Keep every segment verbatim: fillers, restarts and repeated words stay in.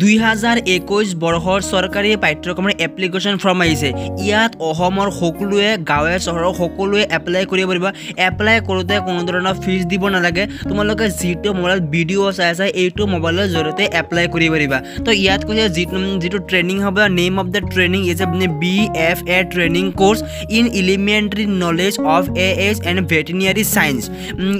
দুই হাজাৰ একৈশ বৰ্ষৰ চৰকাৰী পাঠ্যক্ৰমৰ এপ্লিকেশ্যন ফৰ্ম আহিছে। ইয়াত অসমৰ সকলোৱে গাঁৱে চহৰৰ সকলোৱে এপ্লাই কৰিব পাৰিবা। এপ্লাই কৰোঁতে কোনো ধৰণৰ ফিজ দিব নালাগে। তোমালোকে যিটো মোবাইলত ভিডিঅ' চাই আছে এইটো মোবাইলৰ জৰিয়তে এপ্লাই কৰিব পাৰিবা। তো ইয়াত কৈছে যিটো যিটো ট্ৰেইনিং হ'ব, name of the training is B F A training course in elementary knowledge of A S and veterinary science.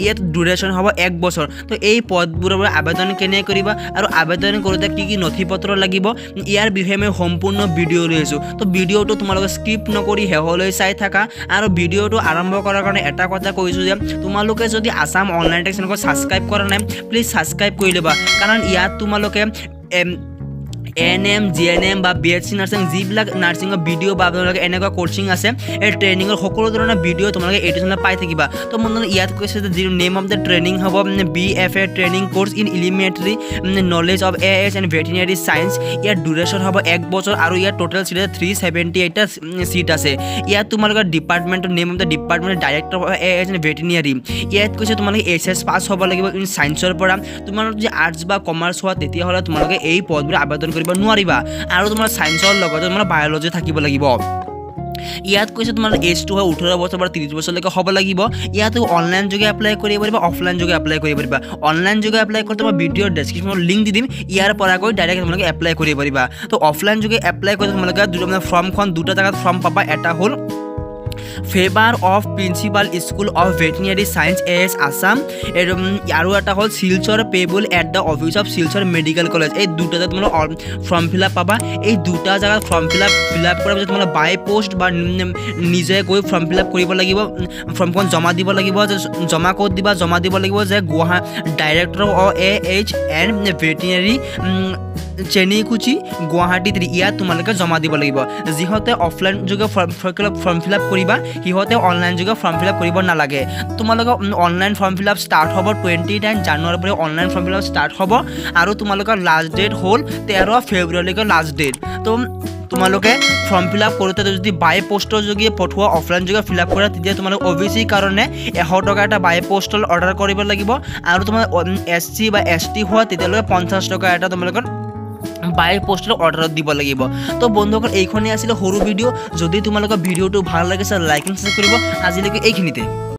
ইয়াত ডিউৰেশ্যন হ'ব এক বছৰ। তো এই পদবোৰৰ আবেদন কেনেকৈ কৰিবা আৰু আবেদন কৰোঁতে কি কি নথিপত্ৰ লাগিব ইয়াৰ বিষয়ে মই সম্পূৰ্ণ ভিডিঅ' লৈছোঁ। তো ভিডিঅ'টো তোমালোকে স্কিপ নকৰি শেষলৈ চাই থাকা। আৰু ভিডিঅ'টো আৰম্ভ কৰাৰ কাৰণে এটা কথা কৈছোঁ যে তোমালোকে যদি আসাম অনলাইন টেক্স চেনেলক ছাবস্ক্ৰাইব কৰা নাই প্লিজ ছাবস্ক্ৰাইব কৰি ল'বা, কাৰণ ইয়াত তোমালোকে A N M G N M বা বি এছ চি নার্সিং যিবিলাক নাৰ্সিংৰ ভিডিঅ' বা আপোনালোকে এনেকুৱা কোচিং আছে এই ট্ৰেইনিঙৰ সকলো ধৰণৰ ভিডিঅ' তোমালোকে এইটো চেনেলত পাই থাকিবা। তো মনত ইয়াত কৈছে যে যি নেম অফ দ্য ট্ৰেইনিং হ'ব B F A training course in elementary knowledge of A S and veterinary science. ইয়াৰ ডিউৰেশ্যন হ'ব এক বছৰ আৰু ইয়াৰ টোটেল চিট আছে থ্ৰী ছেভেণ্টি এইটটা চিট আছে। ইয়াত তোমালোকৰ ডিপাৰ্টমেণ্টৰ name of the department director of A S and veterinary. ইয়াত কৈছে তোমালোকে এইচ এছ পাছ হ'ব লাগিব ইন চায়েন্সৰ পৰা। তোমালোক যদি আৰ্টছ বা কমাৰ্চ হোৱা তেতিয়াহ'লে তোমালোকে এই পদবোৰ আবেদন কৰিব নোৱাৰিবা। আৰু তোমাৰ চায়েন্সৰ লগতে তোমাৰ বায়'লজি থাকিব লাগিব। ইয়াত কৈছে তোমাৰ এজটো হয় ওঠৰ বছৰ পৰা ত্ৰিছ বছৰলৈকে হ'ব লাগিব। ইয়াতো অনলাইন যোগে এপ্লাই কৰিব পাৰিবা, অফলাইন যোগে এপ্লাই কৰিব পাৰিবা। অনলাইন যোগে এপ্লাই কৰোঁতে মই ভিডিঅ'ৰ ডেছক্ৰিপশ্যনত লিংক দি দিম, ইয়াৰ পৰা গৈ ডাইৰেক্ট তোমালোকে এপ্লাই কৰিব পাৰিবা। তো অফলাইন যোগে এপ্লাই কৰি তোমালোকে দুটা ফৰ্মখন দুটা জেগাত ফৰ্ম পাবা। এটা হ'ল favour of principal school of veterinary science A S Assam আৰু এটা হ'ল Silchar payable at the office of Silchar medical college. এই দুটা জেগাত তোমালোকে ফৰ্ম ফিল আপ পাবা। এই দুটা জেগাত form fill up fill up কৰাৰ পিছত তোমালোকে বাই পোষ্ট বা নিজে গৈ ফৰ্ম ফিল আপ কৰিব লাগিব। ফৰ্মখন জমা দিব লাগিব। জমা ক'ত দিবা? জমা দিব লাগিব যে Guwahati director of A H and veterinary Chenikuchi গুৱাহাটীত। ইয়াত তোমালোকে জমা দিব লাগিব। যিহঁতে অফলাইন যোগে ফৰ্ম ফিল আপ কৰিবা সিহঁতে অনলাইন যোগে ফৰ্ম ফিল আপ কৰিব নালাগে। তোমালোকে online form fill up start হ'ব টুৱেণ্টি নাইন জানুৱাৰীৰ পৰা online form fill up start হ'ব আৰু তোমালোকৰ লাষ্ট ডেট হ'ল তেৰ ফেব্ৰুৱাৰীলৈকে লাষ্ট ডেট। তো তোমালোকে ফৰ্ম ফিল আপ কৰোঁতে যদি বাই পোষ্টৰ যোগে পঠোৱা অফলাইন যোগে ফিল আপ কৰা তেতিয়া তোমালোকে অ' বি চিৰ কাৰণে এশ টকা এটা বাই পোষ্টল অৰ্ডাৰ কৰিব লাগিব। আৰু তোমাৰ এছ চি বা এছ টি হোৱা তেতিয়ালৈকে পঞ্চাছ টকা এটা তোমালোকৰ বাই পোষ্টৰ অৰ্ডাৰত দিব লাগিব। তো বন্ধুসকল, এইখনেই আছিলে সৰু ভিডিঅ'। যদি তোমালোকৰ ভিডিঅ'টো ভাল লাগিছে লাইক এণ্ড শ্বেয়াৰ কৰিব। আজিলৈকে এইখিনিতে।